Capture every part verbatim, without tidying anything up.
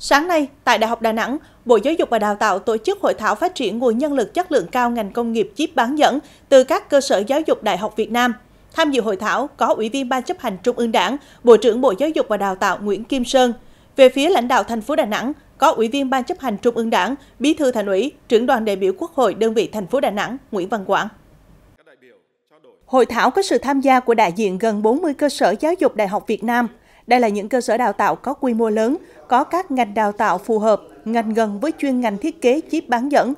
Sáng nay, tại Đại học Đà Nẵng, Bộ Giáo dục và Đào tạo tổ chức hội thảo phát triển nguồn nhân lực chất lượng cao ngành công nghiệp chip bán dẫn từ các cơ sở giáo dục đại học Việt Nam. Tham dự hội thảo có Ủy viên Ban chấp hành Trung ương Đảng, Bộ trưởng Bộ Giáo dục và Đào tạo Nguyễn Kim Sơn. Về phía lãnh đạo thành phố Đà Nẵng, có Ủy viên Ban chấp hành Trung ương Đảng, Bí thư Thành ủy, Trưởng đoàn đại biểu Quốc hội đơn vị thành phố Đà Nẵng, Nguyễn Văn Quảng. Hội thảo có sự tham gia của đại diện gần bốn mươi cơ sở giáo dục đại học Việt Nam. Đây là những cơ sở đào tạo có quy mô lớn, có các ngành đào tạo phù hợp, ngành gần với chuyên ngành thiết kế chip bán dẫn.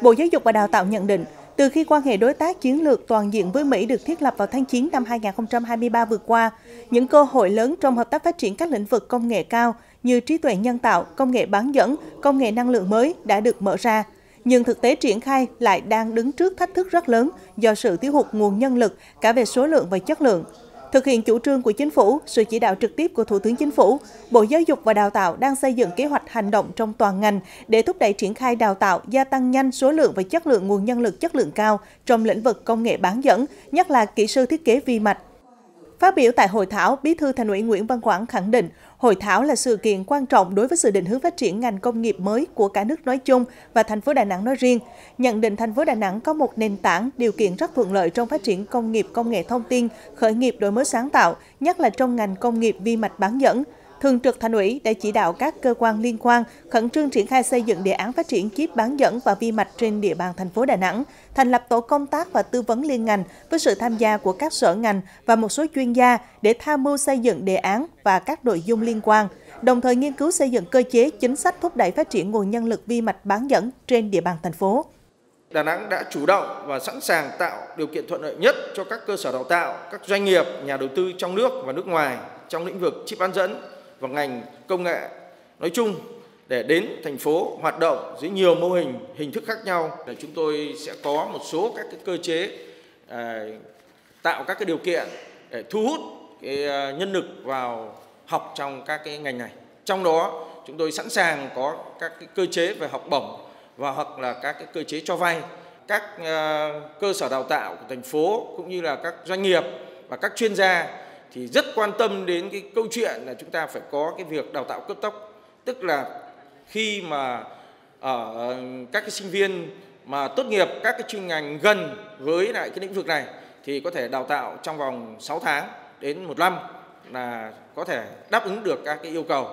Bộ Giáo dục và Đào tạo nhận định, từ khi quan hệ đối tác chiến lược toàn diện với Mỹ được thiết lập vào tháng chín năm hai nghìn không trăm hai mươi ba vừa qua, những cơ hội lớn trong hợp tác phát triển các lĩnh vực công nghệ cao như trí tuệ nhân tạo, công nghệ bán dẫn, công nghệ năng lượng mới đã được mở ra. Nhưng thực tế triển khai lại đang đứng trước thách thức rất lớn do sự thiếu hụt nguồn nhân lực cả về số lượng và chất lượng. Thực hiện chủ trương của Chính phủ, sự chỉ đạo trực tiếp của Thủ tướng Chính phủ, Bộ Giáo dục và Đào tạo đang xây dựng kế hoạch hành động trong toàn ngành để thúc đẩy triển khai đào tạo, gia tăng nhanh số lượng và chất lượng nguồn nhân lực chất lượng cao trong lĩnh vực công nghệ bán dẫn, nhất là kỹ sư thiết kế vi mạch. Phát biểu tại hội thảo, Bí thư Thành ủy Nguyễn Văn Quảng khẳng định, hội thảo là sự kiện quan trọng đối với sự định hướng phát triển ngành công nghiệp mới của cả nước nói chung và thành phố Đà Nẵng nói riêng. Nhận định thành phố Đà Nẵng có một nền tảng, điều kiện rất thuận lợi trong phát triển công nghiệp công nghệ thông tin, khởi nghiệp đổi mới sáng tạo, nhất là trong ngành công nghiệp vi mạch bán dẫn. Thường trực Thành ủy đã chỉ đạo các cơ quan liên quan khẩn trương triển khai xây dựng đề án phát triển chip bán dẫn và vi mạch trên địa bàn thành phố Đà Nẵng, thành lập tổ công tác và tư vấn liên ngành với sự tham gia của các sở ngành và một số chuyên gia để tham mưu xây dựng đề án và các nội dung liên quan, đồng thời nghiên cứu xây dựng cơ chế chính sách thúc đẩy phát triển nguồn nhân lực vi mạch bán dẫn trên địa bàn thành phố. Đà Nẵng đã chủ động và sẵn sàng tạo điều kiện thuận lợi nhất cho các cơ sở đào tạo, các doanh nghiệp, nhà đầu tư trong nước và nước ngoài trong lĩnh vực chip bán dẫn và ngành công nghệ nói chung để đến thành phố hoạt động dưới nhiều mô hình, hình thức khác nhau. Để chúng tôi sẽ có một số các cái cơ chế à, tạo các cái điều kiện để thu hút cái nhân lực vào học trong các cái ngành này. Trong đó chúng tôi sẵn sàng có các cái cơ chế về học bổng và hoặc là các cái cơ chế cho vay. Các à, cơ sở đào tạo của thành phố cũng như là các doanh nghiệp và các chuyên gia thì rất quan tâm đến cái câu chuyện là chúng ta phải có cái việc đào tạo cấp tốc, tức là khi mà ở các cái sinh viên mà tốt nghiệp các cái chuyên ngành gần với lại cái lĩnh vực này thì có thể đào tạo trong vòng sáu tháng đến một năm là có thể đáp ứng được các cái yêu cầu.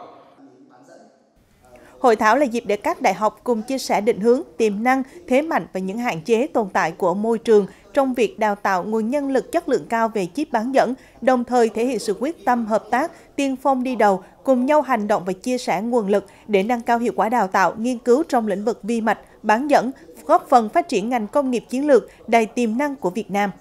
Hội thảo là dịp để các đại học cùng chia sẻ định hướng, tiềm năng, thế mạnh và những hạn chế tồn tại của môi trường trong việc đào tạo nguồn nhân lực chất lượng cao về chip bán dẫn, đồng thời thể hiện sự quyết tâm hợp tác, tiên phong đi đầu, cùng nhau hành động và chia sẻ nguồn lực để nâng cao hiệu quả đào tạo, nghiên cứu trong lĩnh vực vi mạch, bán dẫn, góp phần phát triển ngành công nghiệp chiến lược đầy tiềm năng của Việt Nam.